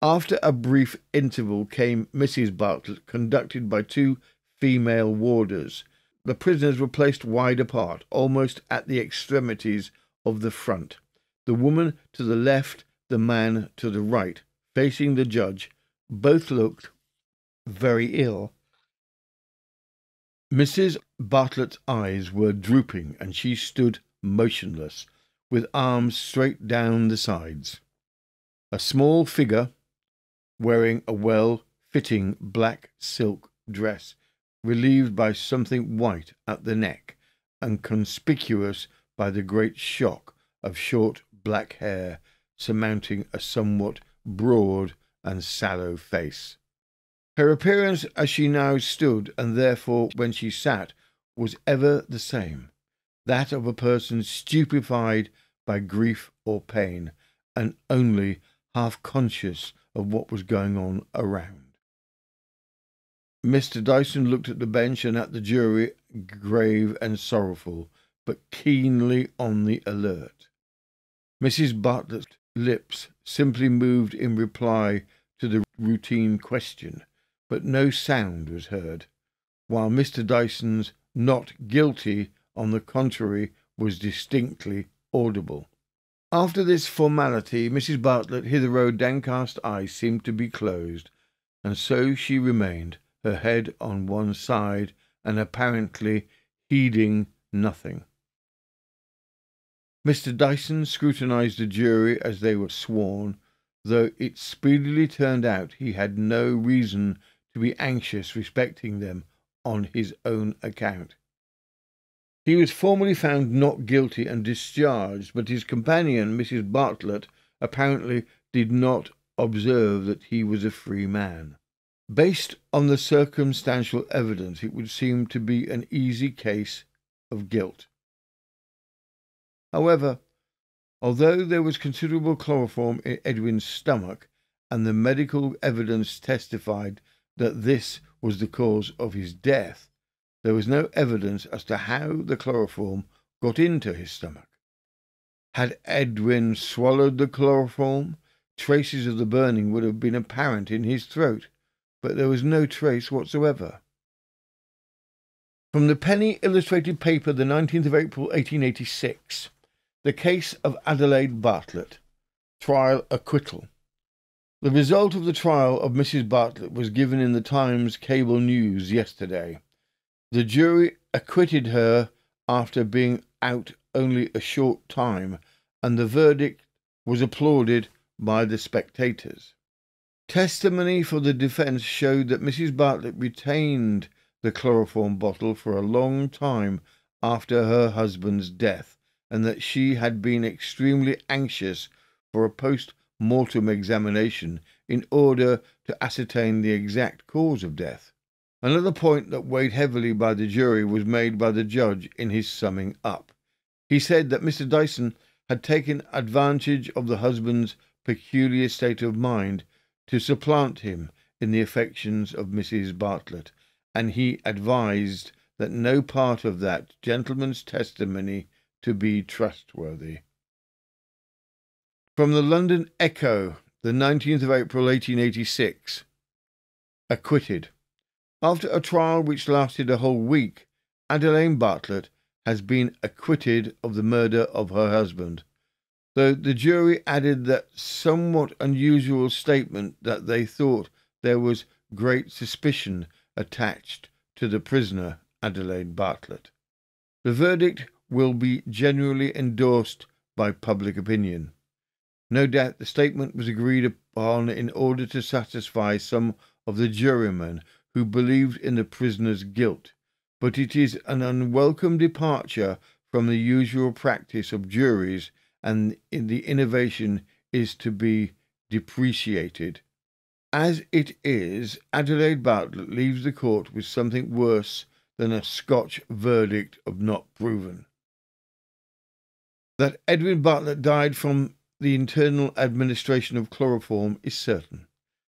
After a brief interval came Mrs. Bartlett, conducted by two female warders. The prisoners were placed wide apart, almost at the extremities of the front, the woman to the left, the man to the right, facing the judge. Both looked very ill. Mrs. Bartlett's eyes were drooping, and she stood motionless, with arms straight down the sides. A small figure, wearing a well-fitting black silk dress, relieved by something white at the neck, and conspicuous by the great shock of short black hair surmounting a somewhat broad and sallow face. Her appearance as she now stood, and therefore when she sat, was ever the same, that of a person stupefied by grief or pain, and only half conscious of what was going on around. Mr. Dyson looked at the bench and at the jury, grave and sorrowful, but keenly on the alert. Mrs. Bartlett's lips simply moved in reply to the routine question, but no sound was heard, while Mr. Dyson's "not guilty," on the contrary, was distinctly audible. After this formality, Mrs. Bartlett, hitherto downcast eyes seemed to be closed, and so she remained, her head on one side, and apparently heeding nothing. Mr. Dyson scrutinized the jury as they were sworn, though it speedily turned out he had no reason to be anxious respecting them on his own account. He was formally found not guilty and discharged, but his companion, Mrs. Bartlett, apparently did not observe that he was a free man. Based on the circumstantial evidence, it would seem to be an easy case of guilt. However, although there was considerable chloroform in Edwin's stomach, and the medical evidence testified that this was the cause of his death, there was no evidence as to how the chloroform got into his stomach. Had Edwin swallowed the chloroform, traces of the burning would have been apparent in his throat, but there was no trace whatsoever. From the penny illustrated paper, the 19th of April, 1886, the case of Adelaide Bartlett, trial acquittal. The result of the trial of Mrs. Bartlett was given in the Times Cable News yesterday. The jury acquitted her after being out only a short time, and the verdict was applauded by the spectators. Testimony for the defence showed that Mrs. Bartlett retained the chloroform bottle for a long time after her husband's death, and that she had been extremely anxious for a post-mortem examination in order to ascertain the exact cause of death. Another point that weighed heavily by the jury was made by the judge in his summing up. He said that Mr. Dyson had taken advantage of the husband's peculiar state of mind to supplant him in the affections of Mrs. Bartlett, and he advised that no part of that gentleman's testimony to be trustworthy. From the London Echo, the 19th of April, 1886. Acquitted. After a trial which lasted a whole week, Adelaide Bartlett has been acquitted of the murder of her husband, though the jury added that somewhat unusual statement that they thought there was great suspicion attached to the prisoner, Adelaide Bartlett. The verdict will be generally endorsed by public opinion. No doubt the statement was agreed upon in order to satisfy some of the jurymen who believed in the prisoner's guilt, but it is an unwelcome departure from the usual practice of juries, and the innovation is to be depreciated. As it is, Adelaide Bartlett leaves the court with something worse than a Scotch verdict of not proven. That Edwin Bartlett died from the internal administration of chloroform is certain,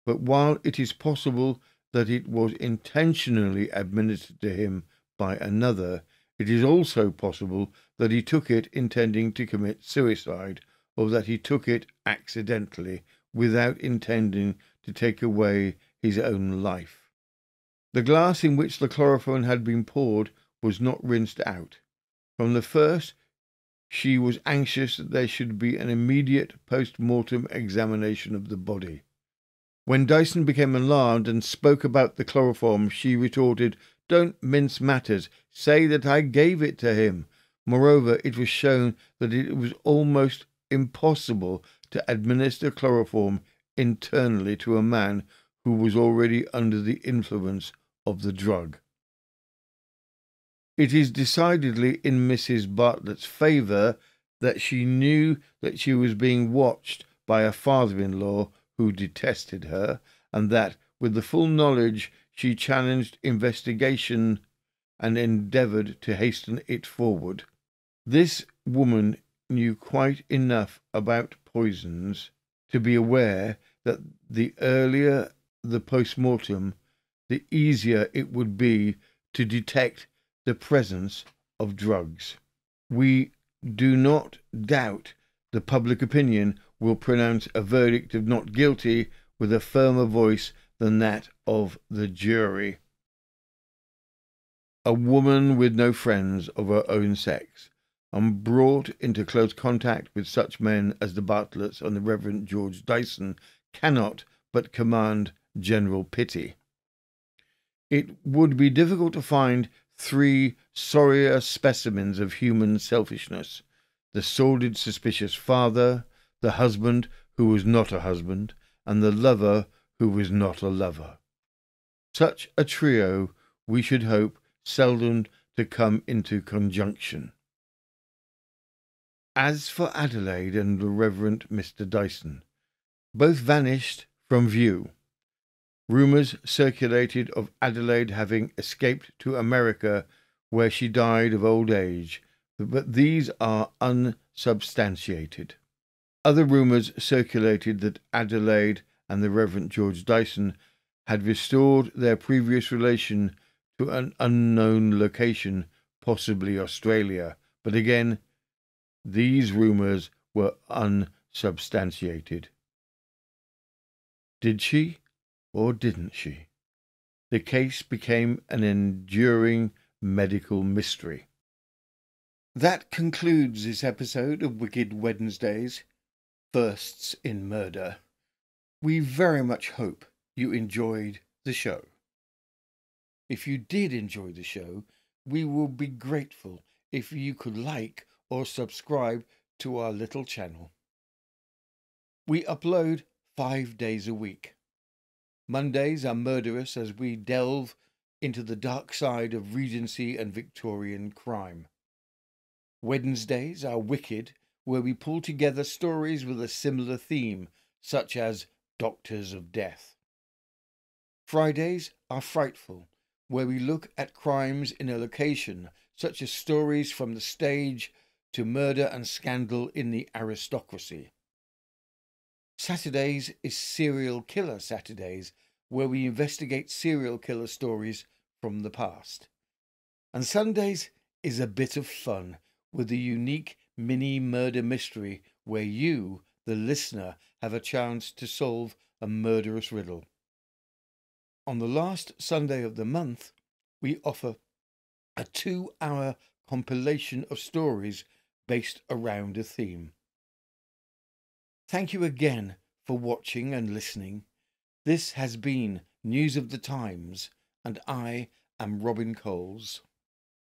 but while it is possible that it was intentionally administered to him by another, it is also possible that he took it intending to commit suicide, or that he took it accidentally, without intending to take away his own life. The glass in which the chloroform had been poured was not rinsed out. From the first, she was anxious that there should be an immediate post-mortem examination of the body. When Dyson became alarmed and spoke about the chloroform, she retorted, "Don't mince matters. Say that I gave it to him." Moreover, it was shown that it was almost impossible to administer chloroform internally to a man who was already under the influence of the drug. It is decidedly in Mrs. Bartlett's favour that she knew that she was being watched by a father-in-law who detested her, and that, with the full knowledge, she challenged investigation and endeavoured to hasten it forward. This woman knew quite enough about poisons to be aware that the earlier the post-mortem, the easier it would be to detect the presence of drugs. We do not doubt the public opinion will pronounce a verdict of not guilty with a firmer voice than that of the jury. A woman with no friends of her own sex, and brought into close contact with such men as the Bartletts and the Reverend George Dyson, cannot but command general pity. It would be difficult to find three sorrier specimens of human selfishness: the sordid, suspicious father, the husband who was not a husband, and the lover who was not a lover. Such a trio, we should hope, seldom to come into conjunction. As for Adelaide and the Reverend Mr. Dyson, both vanished from view. Rumours circulated of Adelaide having escaped to America, where she died of old age, but these are unsubstantiated. Other rumours circulated that Adelaide and the Reverend George Dyson had restored their previous relation to an unknown location, possibly Australia, but again, these rumours were unsubstantiated. Did she, or didn't she? The case became an enduring medical mystery. That concludes this episode of Wicked Wednesday's Firsts in Murder. We very much hope you enjoyed the show. If you did enjoy the show, we will be grateful if you could like or subscribe to our little channel. We upload 5 days a week. Mondays are murderous as we delve into the dark side of Regency and Victorian crime. Wednesdays are wicked, where we pull together stories with a similar theme, such as Doctors of Death. Fridays are frightful, where we look at crimes in a location, such as stories from the stage to murder and scandal in the aristocracy. Saturdays is Serial Killer Saturdays, where we investigate serial killer stories from the past. And Sundays is a bit of fun, with a unique mini murder mystery where you, the listener, have a chance to solve a murderous riddle. On the last Sunday of the month, we offer a 2-hour compilation of stories based around a theme. Thank you again for watching and listening. This has been News of the Times, and I am Robin Coles.